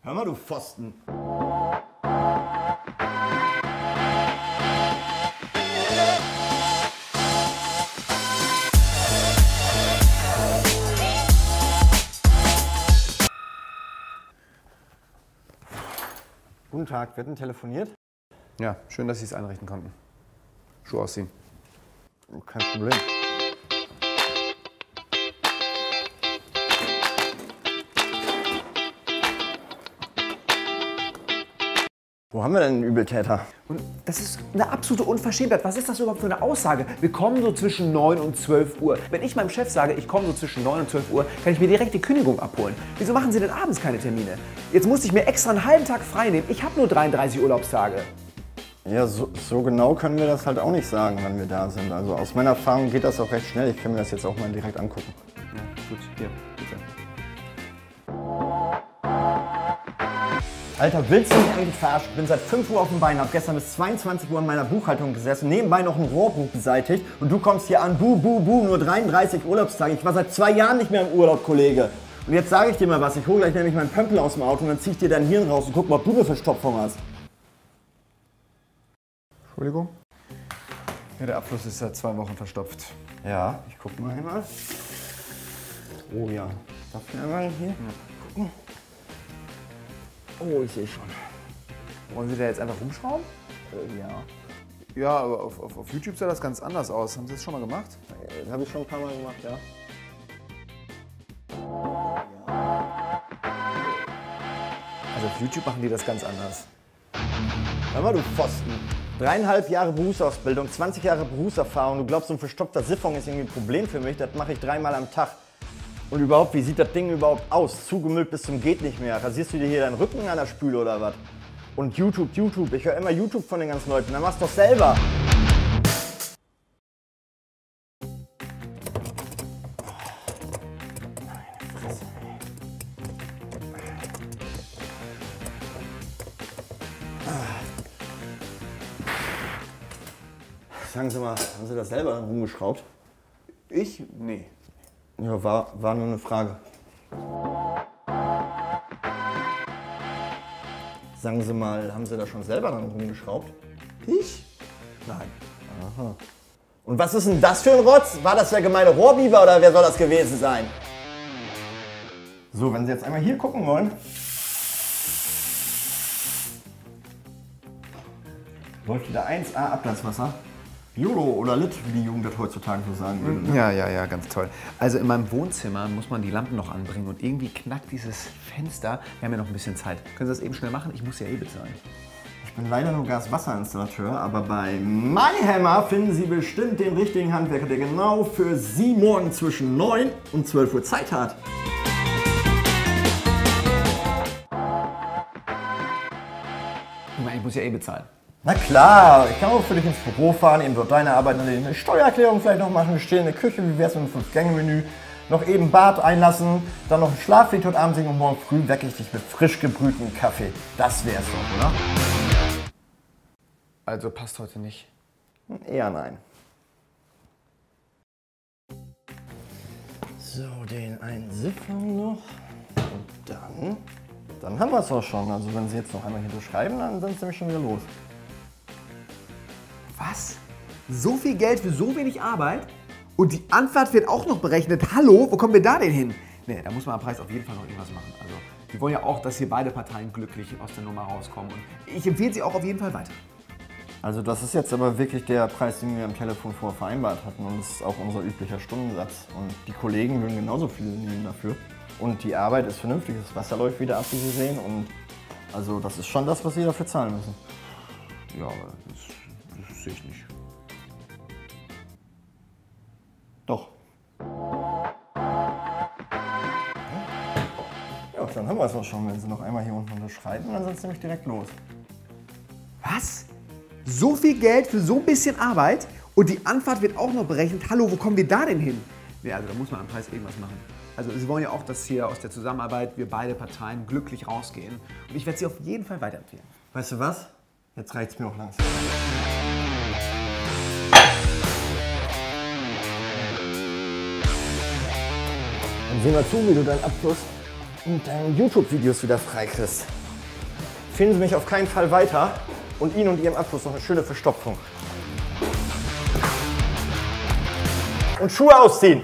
Hör mal, du Pfosten. Guten Tag, wir hatten telefoniert. Ja, schön, dass Sie es einrichten konnten. Schuhe ausziehen. Oh, kein Problem. Wo haben wir denn einen Übeltäter? Und das ist eine absolute Unverschämtheit. Was ist das überhaupt für eine Aussage? Wir kommen so zwischen 9 und 12 Uhr. Wenn ich meinem Chef sage, ich komme so zwischen 9 und 12 Uhr, kann ich mir direkt die Kündigung abholen. Wieso machen Sie denn abends keine Termine? Jetzt musste ich mir extra einen halben Tag frei nehmen. Ich habe nur 33 Urlaubstage. Ja, so genau können wir das halt auch nicht sagen, wenn wir da sind. Also aus meiner Erfahrung geht das auch recht schnell. Ich kann mir das jetzt auch mal direkt angucken. Ja, gut, hier, bitte. Alter, willst du mich eigentlich verarschen? Ich bin seit 5 Uhr auf dem Bein, hab gestern bis 22 Uhr in meiner Buchhaltung gesessen, nebenbei noch ein Rohrbuch beseitigt und du kommst hier an, bu, bu, bu, nur 33 Urlaubstage. Ich war seit 2 Jahren nicht mehr im Urlaub, Kollege. Und jetzt sage ich dir mal was, ich hole gleich nämlich meinen Pömpel aus dem Auto und dann zieh ich dir dein Hirn raus und guck mal, ob du eine Verstopfung hast. Entschuldigung? Ja, der Abfluss ist seit 2 Wochen verstopft. Ja, ich guck mal einmal. Oh ja. Darf ich einmal hier? Ja. Gucken. Oh, ich sehe schon. Wollen Sie da jetzt einfach rumschrauben? Ja. Ja, aber auf YouTube sah das ganz anders aus. Haben Sie das schon mal gemacht? Das habe ich schon ein paar Mal gemacht, ja. Also auf YouTube machen die das ganz anders. Hör mal, du Pfosten. 3,5 Jahre Berufsausbildung, 20 Jahre Berufserfahrung. Du glaubst, so ein verstopfter Siphon ist irgendwie ein Problem für mich. Das mache ich 3-mal am Tag. Und überhaupt, wie sieht das Ding überhaupt aus? Zugemüllt bis zum geht nicht mehr. Rasierst du dir hier deinen Rücken an der Spüle oder was? Und YouTube. Ich höre immer YouTube von den ganzen Leuten. Dann mach's doch selber. Sagen Sie mal, haben Sie das selber rumgeschraubt? Ich? Nee. Ja, war nur eine Frage. Sagen Sie mal, haben Sie da schon selber dran rumgeschraubt? Ich? Nein. Aha. Und was ist denn das für ein Rotz? War das der gemeine Rohrbiber oder wer soll das gewesen sein? So, wenn Sie jetzt einmal hier gucken wollen. Läuft wieder 1A Ablasswasser. Jodo oder Lit, wie die Jugend das heutzutage so sagen würde. Ja, ganz toll. Also in meinem Wohnzimmer muss man die Lampen noch anbringen und irgendwie knackt dieses Fenster. Wir haben ja noch ein bisschen Zeit. Können Sie das eben schnell machen? Ich muss ja eh bezahlen. Ich bin leider nur Gaswasserinstallateur, aber bei MyHammer finden Sie bestimmt den richtigen Handwerker, der genau für Sie morgen zwischen 9 und 12 Uhr Zeit hat. Ich muss ja eh bezahlen. Na klar, ich kann auch für dich ins Büro fahren, eben dort deine Arbeit erledigen, eine Steuererklärung vielleicht noch machen, eine stehende Küche, wie wär's mit einem 5-Gänge-Menü, noch eben Bad einlassen, dann noch ein Schlaflied heute Abend singen und morgen früh wecke ich dich mit frisch gebrühtem Kaffee. Das wär's doch, oder? Also passt heute nicht? Eher nein. So, den einen Siphon noch und dann haben wir es auch schon. Also wenn Sie jetzt noch einmal hier beschreiben, dann sind Sie nämlich schon wieder los. Was? So viel Geld für so wenig Arbeit? Und die Anfahrt wird auch noch berechnet. Hallo, wo kommen wir da denn hin? Nee, da muss man am Preis auf jeden Fall noch irgendwas machen. Also, wir wollen ja auch, dass hier beide Parteien glücklich aus der Nummer rauskommen. Und ich empfehle sie auch auf jeden Fall weiter. Also, das ist jetzt aber wirklich der Preis, den wir am Telefon vorher vereinbart hatten. Und das ist auch unser üblicher Stundensatz. Und die Kollegen würden genauso viel nehmen dafür. Und die Arbeit ist vernünftig. Das Wasser läuft wieder ab, wie Sie sehen. Und also, das ist schon das, was Sie dafür zahlen müssen. Ja, aber das sehe ich nicht. Doch. Ja, dann haben wir es auch schon. Wenn Sie noch einmal hier unten unterschreiben, dann sind Sie nämlich direkt los. Was? So viel Geld für so ein bisschen Arbeit und die Anfahrt wird auch noch berechnet. Hallo, wo kommen wir da denn hin? Ja, also da muss man am Preis irgendwas machen. Also Sie wollen ja auch, dass hier aus der Zusammenarbeit wir beide Parteien glücklich rausgehen. Und ich werde Sie auf jeden Fall weiterempfehlen. Weißt du was? Jetzt reicht's mir auch langsam. Dann sehen wir zu, wie du deinen Abfluss und deine YouTube-Videos wieder freikriegst. Finden Sie mich auf keinen Fall weiter und Ihnen und Ihrem Abschluss noch eine schöne Verstopfung. Und Schuhe ausziehen.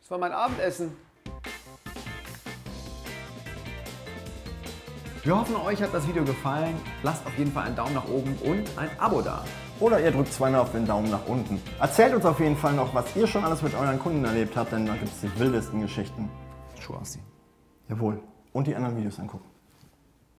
Das war mein Abendessen. Wir hoffen, euch hat das Video gefallen. Lasst auf jeden Fall einen Daumen nach oben und ein Abo da. Oder ihr drückt zweimal auf den Daumen nach unten. Erzählt uns auf jeden Fall noch, was ihr schon alles mit euren Kunden erlebt habt, denn da gibt es die wildesten Geschichten. Schuhe ausziehen. Jawohl. Und die anderen Videos angucken.